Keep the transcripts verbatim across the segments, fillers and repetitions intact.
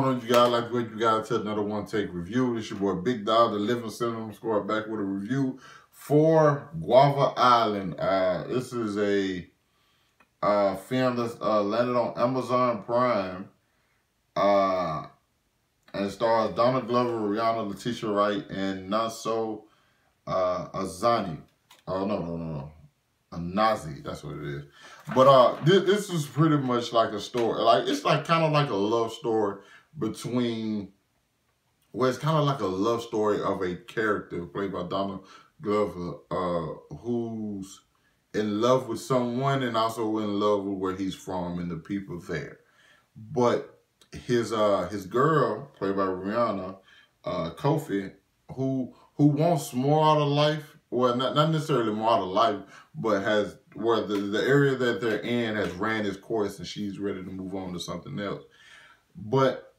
going on, you guys? Like great, you guys, to another One Take Review. This your boy Big Dog, the Living Cinema Squad, back with a review for Guava Island. Uh, this is a uh, film that's uh, landed on Amazon Prime. Uh, and it stars Donna Glover, Rihanna, Letitia Wright, and Nasu uh, Azani. Oh, no, no, no, no. A Nazi, that's what it is. But uh, this, this is pretty much like a story. Like it's like kind of like a love story between. Well, it's kind of like a love story of a character played by Donald Glover, uh, who's in love with someone and also in love with where he's from and the people there. But his uh his girl, played by Rihanna, uh, Kofi, who who wants more out of life. Well, not, not necessarily more out of life, but has where the, the area that they're in has ran its course and she's ready to move on to something else. But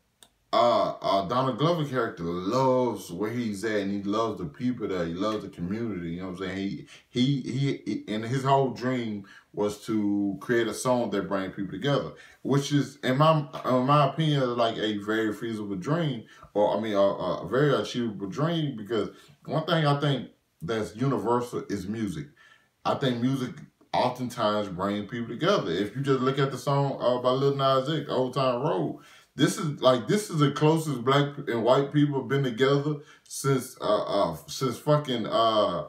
uh, uh, Donald Glover character loves where he's at and he loves the people there. He loves the community. You know what I'm saying? He, he, he, and his whole dream was to create a song that bring people together, which is, in my, in my opinion, like a very feasible dream, or I mean, a, a very achievable dream, because one thing I think that's universal is music. I think music oftentimes brings people together. If you just look at the song uh, by Lil Nas X, Old Town Road, this is like this is the closest black and white people have been together since uh, uh since fucking uh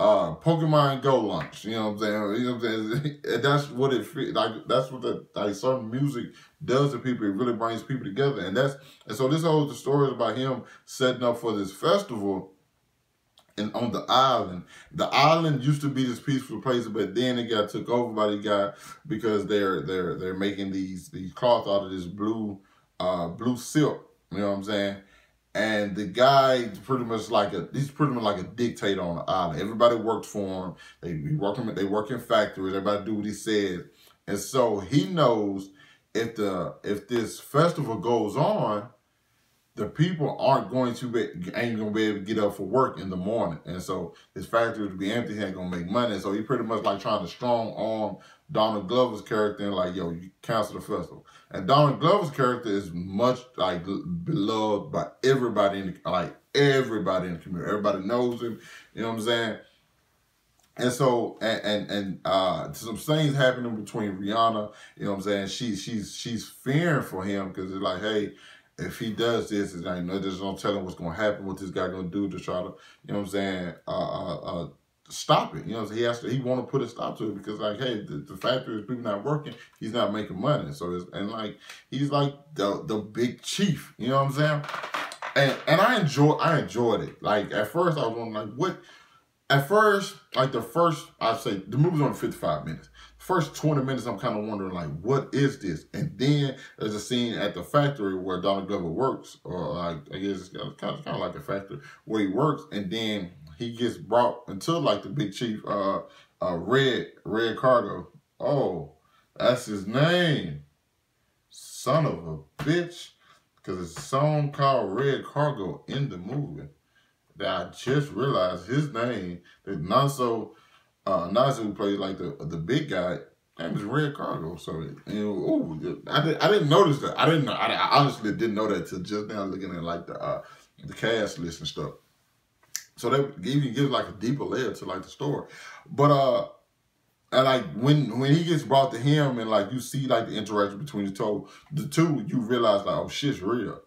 uh Pokemon Go launch. You know what I'm saying? You know what I'm saying? And that's what it feels like. That's what the like certain music does to people. It really brings people together, and that's and so this whole the story is about him setting up for this festival. And on the island, the island used to be this peaceful place, but then it got took over by the guy because they're they're they're making these these cloth out of this blue uh blue silk. You know what I'm saying? And the guy pretty much like a he's pretty much like a dictator on the island. Everybody works for him. They work him. They work in factories. Everybody do what he says. And so he knows if the if this festival goes on, the people aren't going to be, ain't gonna be able to get up for work in the morning, and so his factory would be empty. He ain't gonna make money, so he pretty much like trying to strong arm Donald Glover's character and like, yo, you cancel the festival. And Donald Glover's character is much like beloved by everybody, in the, like everybody in the community. Everybody knows him. You know what I'm saying? And so, and and, and uh, some things happening between Rihanna. You know what I'm saying? She she's she's fearing for him because it's like, hey, if he does this, it's like, no, just don't tell him what's going to happen, what this guy going to do to try to, you know what I'm saying, uh, uh, uh, stop it. You know what I'm saying? He has to, he want to put a stop to it because, like, hey, the, the factory is people not working. He's not making money. So, it's, and like, he's like the, the big chief, you know what I'm saying? And, and I enjoy, I enjoyed it. Like, at first, I was wondering, like, what, at first, like, the first, I'd say, the movie's only fifty-five minutes. First twenty minutes, I'm kind of wondering, like, what is this? And then there's a scene at the factory where Donald Glover works, or like, I guess it's kind of, kind of like a factory where he works, and then he gets brought until like the big chief, uh, uh, Red, Red Cargo. Oh, that's his name. Son of a bitch. Because it's a song called Red Cargo in the movie that I just realized his name is not so... Uh, Nasu, who plays like the the big guy, name is Red Cargo. So, you know, ooh, I didn't I didn't notice that. I didn't. I, I honestly didn't know that till just now looking at like the uh, the cast list and stuff. So that even gives like a deeper layer to like the story. But uh, and like when when he gets brought to him and like you see like the interaction between the two, the two, you realize like, oh, shit's real.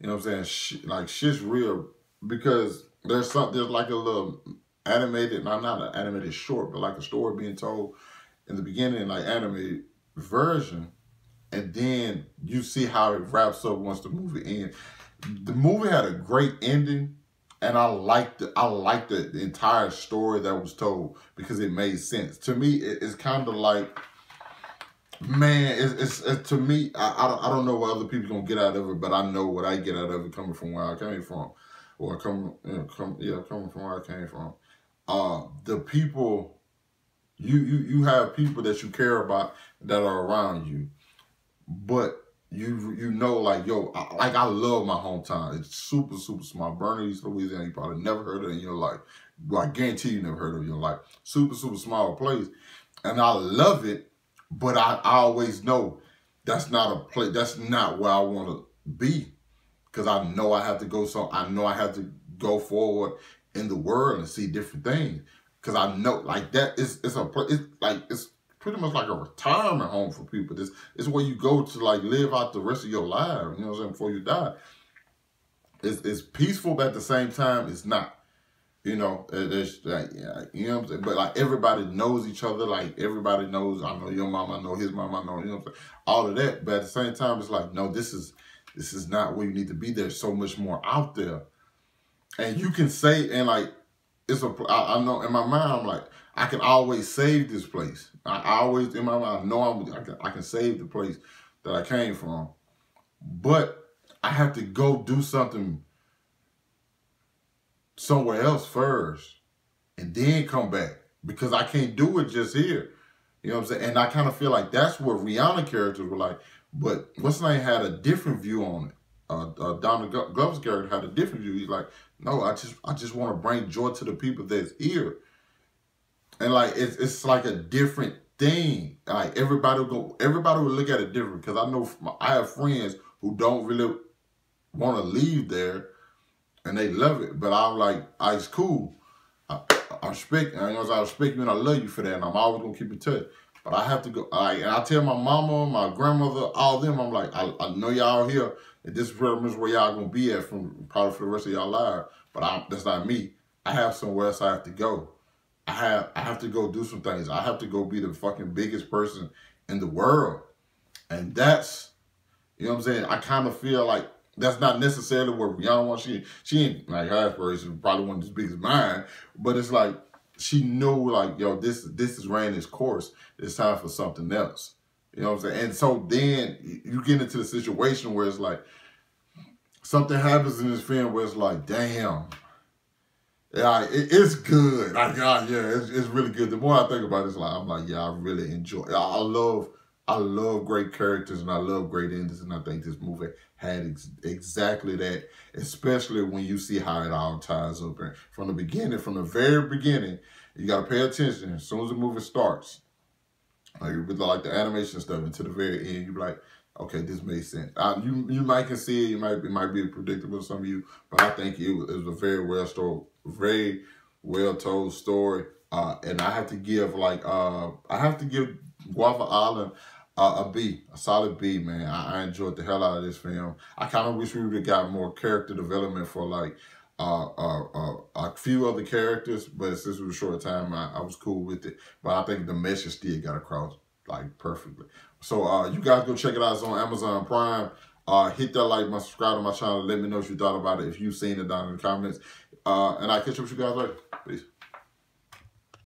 You know what I'm saying? Shit, like shit's real because there's some there's like a little. Animated, not not an animated short, but like a story being told in the beginning, like animated version, and then you see how it wraps up once the movie ends. The movie had a great ending, and I liked the I liked the, the entire story that was told because it made sense to me. It, it's kind of like, man, it's, it's, it's to me. I I don't, I don't know what other people gonna get out of it, but I know what I get out of it coming from where I came from, or come, you know, come yeah coming from where I came from. Uh, the people, you, you, you have people that you care about that are around you, but you, you know, like, yo, I, like I love my hometown. It's super, super small. Burnie's, Louisiana, you probably never heard of it in your life. Well, I guarantee you never heard of it in your life. Super, super small place. And I love it, but I, I always know that's not a place, that's not where I want to be, because I know I have to go. So I know I have to go forward in the world and see different things. Because I know, like, that is it's a it's like it's pretty much like a retirement home for people. This it's where you go to like live out the rest of your life. You know what I'm saying? Before you die, it's it's peaceful, but at the same time, it's not. You know, it's like, you know what I'm saying? But like everybody knows each other. Like everybody knows, I know your mom, I know his mom, I know, you know what I'm saying? All of that. But at the same time, it's like, no, this is, this is not where you need to be. There's so much more out there. And you can say, and like, it's a, I, I know in my mind, I'm like, I can always save this place. I, I always, in my mind, I know I'm, I can, I can save the place that I came from. But I have to go do something somewhere else first and then come back, because I can't do it just here. You know what I'm saying? And I kind of feel like that's what Rihanna characters were like, but what's name had a different view on it. Uh, uh, Donald Glover's character had a different view. He's like, no, I just I just want to bring joy to the people that's here. And like, it's, it's like a different thing. Like everybody will go, everybody will look at it different, because I know my, I have friends who don't really want to leave there. And they love it, but I'm like, I, it's cool. I, I respect, I, I respect you, and I love you for that, and I'm always gonna keep in touch. But I have to go. I, and I tell my mama, my grandmother, all them. I'm like, I, I know y'all here, and this is where y'all gonna be at from probably for the rest of y'all life. But I, that's not me. I have somewhere else I have to go. I have, I have to go do some things. I have to go be the fucking biggest person in the world, and that's, you know what I'm saying. I kind of feel like that's not necessarily what Rihanna wants. She, she ain't, like, her aspiration probably one of as big as mine, but it's like, she knew, like, yo, this, this is ran its course. It's time for something else. You know what I'm saying? And so then you get into the situation where it's like, something happens in this film where it's like, damn, yeah, it, it's good. Like, yeah, it's, it's really good. The more I think about it, it's like, I'm like, yeah, I really enjoy it. I love I love great characters, and I love great endings, and I think this movie had ex exactly that, especially when you see how it all ties up. And from the beginning, from the very beginning, you got to pay attention. As soon as the movie starts, like, like the animation stuff, until the very end, you're like, okay, this makes sense. Uh, you you might can see it, you might, it might be predictable to some of you, but I think it was, it was a very well told, very well told story. Uh, and I have to give, like, uh, I have to give Guava Island Uh, a B, a solid B, man. I, I enjoyed the hell out of this film. I kind of wish we would have got more character development for, like, uh, uh, uh, a few other characters, but since it was a short time, I, I was cool with it. But I think the message still got across, like, perfectly. So uh, you guys go check it out. It's on Amazon Prime. Uh, hit that like, my subscribe to my channel. Let me know what you thought about it, if you've seen it down in the comments. Uh, and I'll catch up with you guys later. Peace.